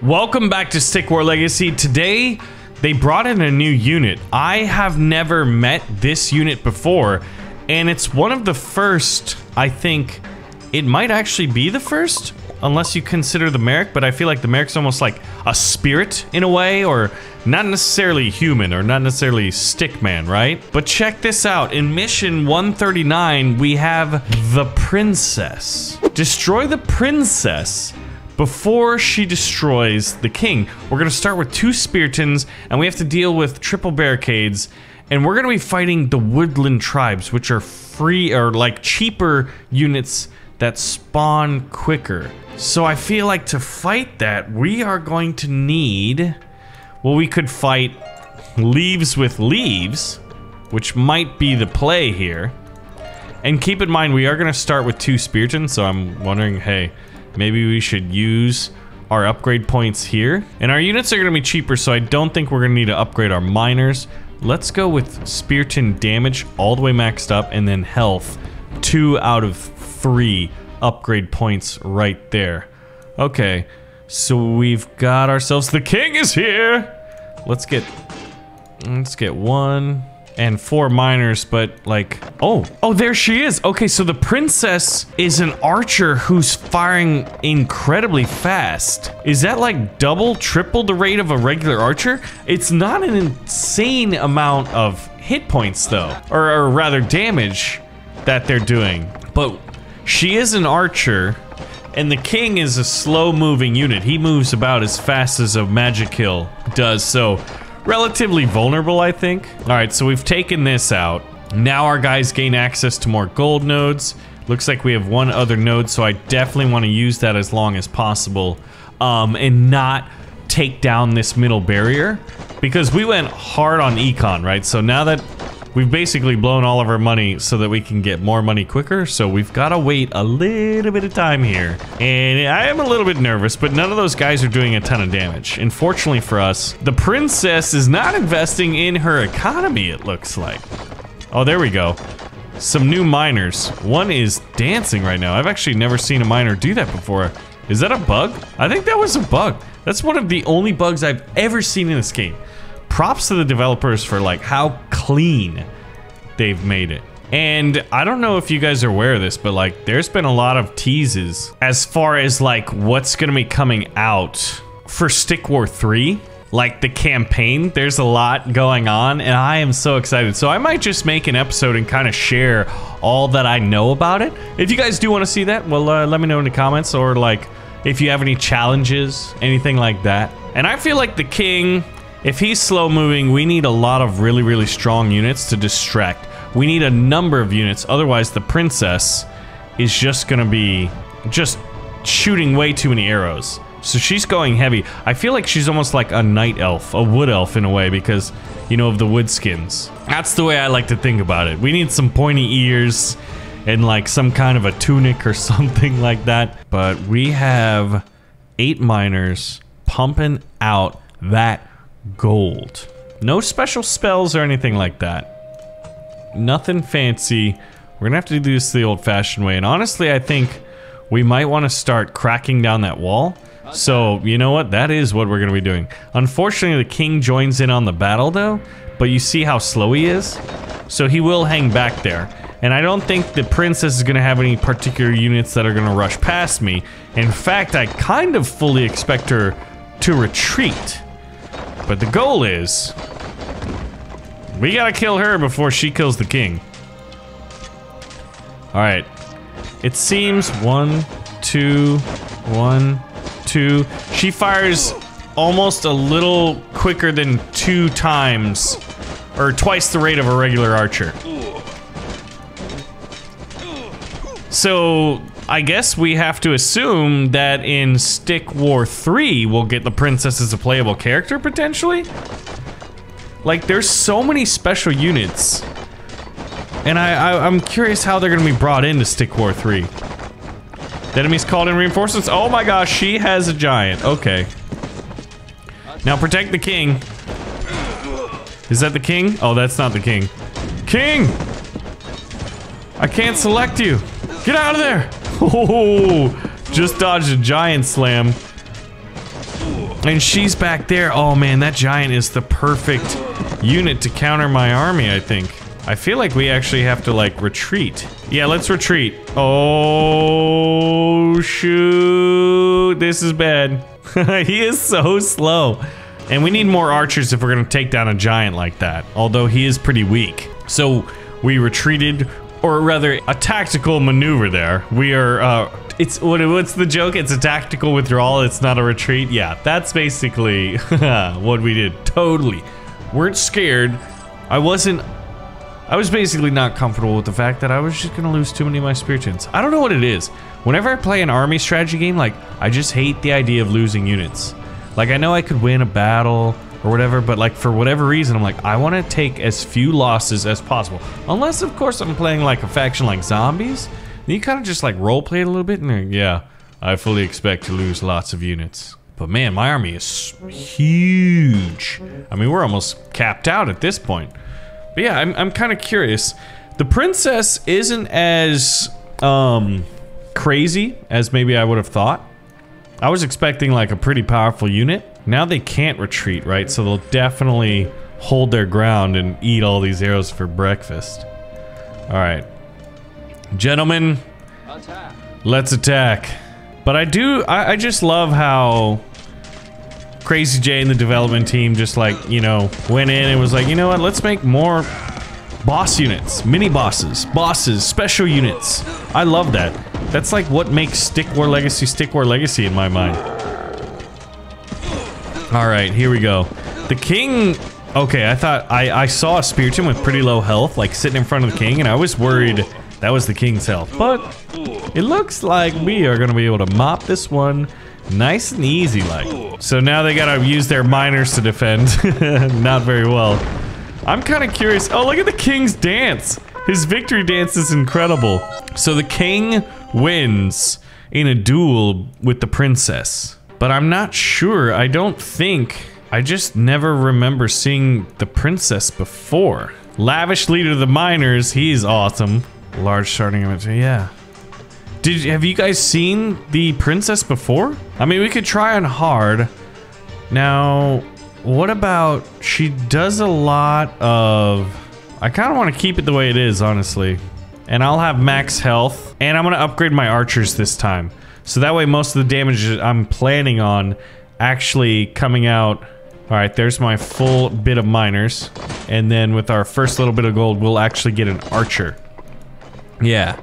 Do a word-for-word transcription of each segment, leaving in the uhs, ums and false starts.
Welcome back to Stick War Legacy. Today, they brought in a new unit. I have never met this unit before, and it's one of the first, I think. It might actually be the first, unless you consider the Merrick, but I feel like the Merrick's almost like a spirit in a way, or not necessarily human, or not necessarily stick man, right? But check this out. In mission one thirty-nine, we have the princess. Destroy the princess before she destroys the king. We're gonna start with two Speartons, and we have to deal with triple barricades, and we're gonna be fighting the woodland tribes, which are free, or like cheaper units that spawn quicker. So I feel like to fight that, we are going to need, well, we could fight leaves with leaves, which might be the play here. And keep in mind, we are gonna start with two Speartons, so I'm wondering, hey, maybe we should use our upgrade points here. And our units are going to be cheaper, so I don't think we're going to need to upgrade our miners. Let's go with Spearton damage all the way maxed up, and then health. Two out of three upgrade points right there. Okay, so we've got ourselves... The king is here! Let's get... Let's get one... and four miners, but like, oh, oh, there she is. Okay, so the princess is an archer who's firing incredibly fast. Is that like double, triple the rate of a regular archer? It's not an insane amount of hit points though, or, or rather damage that they're doing. But she is an archer, and the king is a slow moving unit. He moves about as fast as a magic kill does, so relatively vulnerable, I think. All right, so we've taken this out. Now our guys gain access to more gold nodes. Looks like we have one other node, so I definitely want to use that as long as possible, um, and not take down this middle barrier, because we went hard on econ, right? So now that we've basically blown all of our money so that we can get more money quicker, so we've got to wait a little bit of time here. And I am a little bit nervous, but none of those guys are doing a ton of damage. Unfortunately for us, the princess is not investing in her economy, it looks like. Oh, there we go. Some new miners. One is dancing right now. I've actually never seen a miner do that before. Is that a bug? I think that was a bug. That's one of the only bugs I've ever seen in this game. Props to the developers for like how clean they've made it. And I don't know if you guys are aware of this, but like there's been a lot of teases as far as like what's gonna be coming out for Stick War three, like the campaign. There's a lot going on, and I am so excited. So I might just make an episode and kind of share all that I know about it. If you guys do want to see that, well, uh, let me know in the comments, or like if you have any challenges, anything like that. And I feel like the king, if he's slow moving, we need a lot of really, really strong units to distract. We need a number of units, otherwise the princess is just gonna be just shooting way too many arrows. So she's going heavy. I feel like she's almost like a night elf, a wood elf in a way, because, you know, of the wood skins. That's the way I like to think about it. We need some pointy ears and like some kind of a tunic or something like that. But we have eight miners pumping out that gold. No special spells or anything like that. Nothing fancy. We're gonna have to do this the old-fashioned way, and honestly I think we might want to start cracking down that wall. So you know what, that is what we're gonna be doing. Unfortunately the king joins in on the battle though, but you see how slow he is, so he will hang back there. And I don't think the princess is gonna have any particular units that are gonna rush past me. In fact, I kind of fully expect her to retreat. But the goal is, we gotta kill her before she kills the king. Alright. It seems one, two, one, two. She fires almost a little quicker than two times, or twice the rate of a regular archer. So I guess we have to assume that in Stick War three, we'll get the princess as a playable character, potentially? Like, there's so many special units. And I, I, I'm curious how they're gonna be brought into Stick War three. The enemy's called in reinforcements. Oh my gosh, she has a giant. Okay. Now protect the king. Is that the king? Oh, that's not the king. King! I can't select you. Get out of there! Oh, just dodged a giant slam. And she's back there. Oh man, that giant is the perfect unit to counter my army, I think. I feel like we actually have to, like, retreat. Yeah, let's retreat. Oh, shoot. This is bad. He is so slow. And we need more archers if we're going to take down a giant like that. Although he is pretty weak. So we retreated, or rather, a tactical maneuver there. We are, uh... It's what, what's the joke? It's a tactical withdrawal. It's not a retreat. Yeah, that's basically what we did. Totally. Weren't scared. I wasn't... I was basically not comfortable with the fact that I was just gonna lose too many of my spear chins. I don't know what it is. Whenever I play an army strategy game, like, I just hate the idea of losing units. Like, I know I could win a battle or whatever, but like, for whatever reason, I'm like, I wanna take as few losses as possible. Unless, of course, I'm playing like a faction like zombies. Then you kinda just like roleplay it a little bit and like, yeah, I fully expect to lose lots of units. But man, my army is huge. I mean, we're almost capped out at this point. But yeah, I'm, I'm kind of curious. The princess isn't as um, crazy as maybe I would have thought. I was expecting like a pretty powerful unit. Now they can't retreat, right? So they'll definitely hold their ground and eat all these arrows for breakfast. All right, gentlemen, attack. Let's attack. But I do, I, I just love how Crazy J and the development team just like, you know, went in and was like, you know what, let's make more boss units, mini bosses, bosses, special units. I love that. That's like what makes Stick War Legacy, Stick War Legacy in my mind. All right, here we go. The king, okay, I thought, I, I saw a spear chin with pretty low health, like sitting in front of the king, and I was worried that was the king's health. But it looks like we are gonna be able to mop this one nice and easy, like. So now they gotta use their miners to defend. Not very well. I'm kind of curious. Oh, look at the king's dance. His victory dance is incredible. So the king wins in a duel with the princess. But I'm not sure. I don't think. I just never remember seeing the princess before. Lavish leader of the miners. He's awesome. Large starting inventory. Yeah. Did, have you guys seen the princess before? I mean, we could try on hard. Now, what about... She does a lot of... I kind of want to keep it the way it is, honestly. And I'll have max health. And I'm going to upgrade my archers this time. So that way, most of the damage I'm planning on actually coming out... Alright, there's my full bit of miners. And then with our first little bit of gold, we'll actually get an archer. Yeah.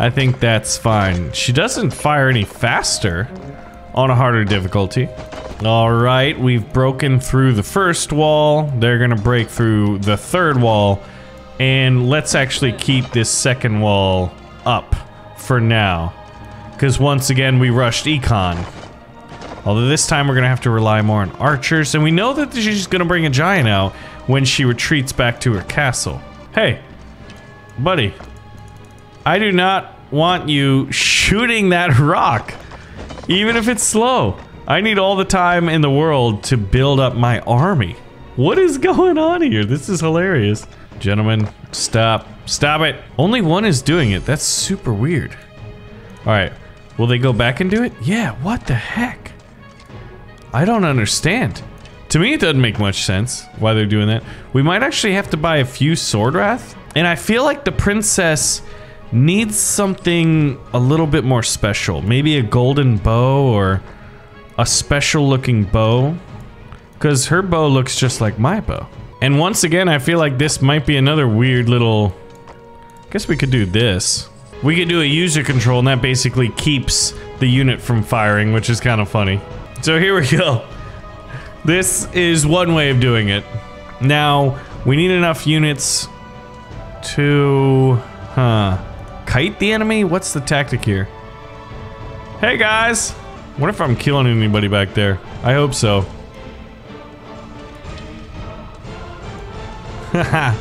I think that's fine. She doesn't fire any faster on a harder difficulty. All right, we've broken through the first wall. They're gonna break through the third wall. And let's actually keep this second wall up for now. Because once again, we rushed Econ. Although this time we're gonna have to rely more on archers. And we know that she's gonna bring a giant out when she retreats back to her castle. Hey, buddy. I do not want you shooting that rock, even if it's slow. I need all the time in the world to build up my army. What is going on here? This is hilarious. Gentlemen, stop. Stop it. Only one is doing it. That's super weird. All right. Will they go back and do it? Yeah, what the heck? I don't understand. To me, it doesn't make much sense why they're doing that. We might actually have to buy a few Sword Wrath. And I feel like the princess... needs something a little bit more special. Maybe a golden bow or a special looking bow. Because her bow looks just like my bow. And once again, I feel like this might be another weird little... I guess we could do this. We could do a user control and that basically keeps the unit from firing, which is kind of funny. So here we go. This is one way of doing it. Now, we need enough units to... Huh. Kite the enemy? What's the tactic here? Hey guys! What if I'm killing anybody back there? I hope so. Haha.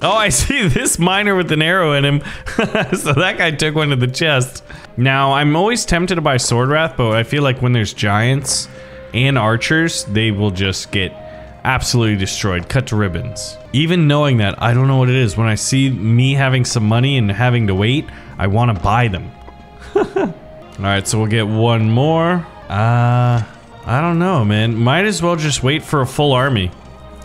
Oh, I see this miner with an arrow in him. So that guy took one to the chest. Now, I'm always tempted to buy Sword Wrath, but I feel like when there's giants and archers, they will just get absolutely destroyed, cut to ribbons. Even knowing that, I don't know what it is. When I see me having some money and having to wait, I want to buy them. All right, so we'll get one more. Uh, I don't know, man. Might as well just wait for a full army,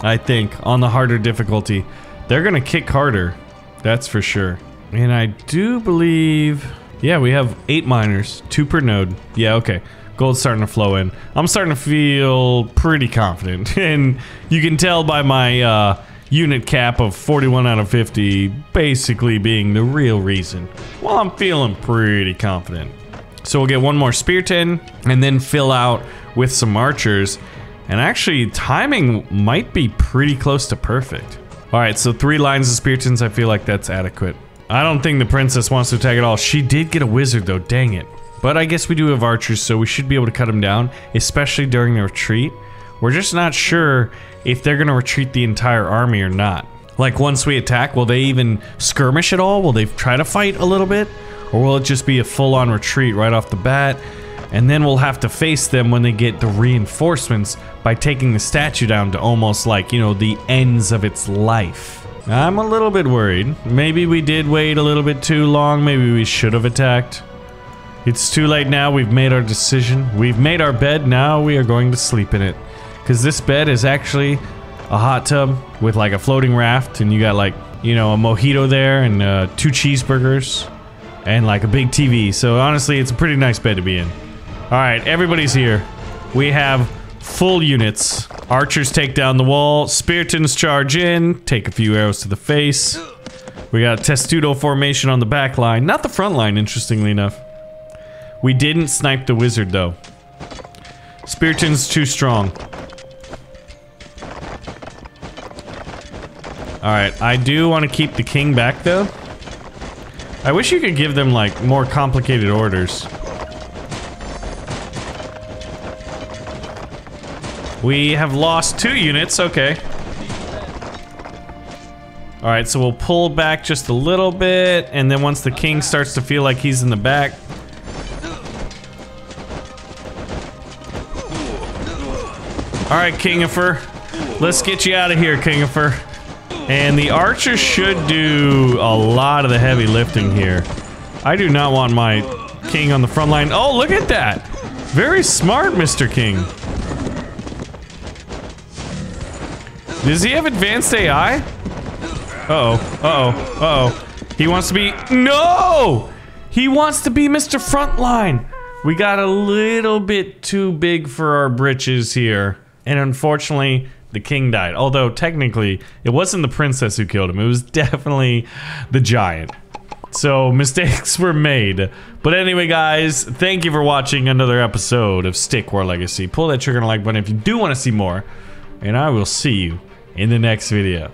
I think, on the harder difficulty. They're gonna kick harder, that's for sure. And I do believe... yeah, we have eight miners, two per node. Yeah, okay. Gold's starting to flow in. I'm starting to feel pretty confident. And you can tell by my uh, unit cap of forty-one out of fifty basically being the real reason. Well, I'm feeling pretty confident. So we'll get one more spear tin and then fill out with some archers. And actually, timing might be pretty close to perfect. All right, so three lines of spear tins. I feel like that's adequate. I don't think the princess wants to attack at all. She did get a wizard though, dang it. But I guess we do have archers, so we should be able to cut them down, especially during the retreat. We're just not sure if they're gonna retreat the entire army or not. Like once we attack, will they even skirmish at all? Will they try to fight a little bit? Or will it just be a full-on retreat right off the bat? And then we'll have to face them when they get the reinforcements by taking the statue down to almost like, you know, the ends of its life. I'm a little bit worried. Maybe we did wait a little bit too long. Maybe we should have attacked. It's too late now. We've made our decision. We've made our bed. Now we are going to sleep in it. Because this bed is actually a hot tub with like a floating raft. And you got like, you know, a mojito there and uh, two cheeseburgers and like a big T V. So honestly, it's a pretty nice bed to be in. All right, everybody's here. We have... full units. Archers take down the wall. Speartons charge in. Take a few arrows to the face. We got a testudo formation on the back line. Not the front line, interestingly enough. We didn't snipe the wizard, though. Speartons too strong. Alright, I do want to keep the king back, though. I wish you could give them, like, more complicated orders. We have lost two units, okay. Alright, so we'll pull back just a little bit, and then once the king starts to feel like he's in the back... Alright, Kingifer. Let's get you out of here, Kingifer. And the archer should do a lot of the heavy lifting here. I do not want my king on the front line. Oh, look at that! Very smart, Mister King. Does he have advanced A I? Uh-oh, uh-oh, uh-oh. He wants to be... No! He wants to be Mister Frontline! We got a little bit too big for our britches here. And unfortunately, the king died. Although, technically, it wasn't the princess who killed him. It was definitely the giant. So, mistakes were made. But anyway, guys, thank you for watching another episode of Stick War Legacy. Pull that trigger and like button if you do want to see more. And I will see you in the next video.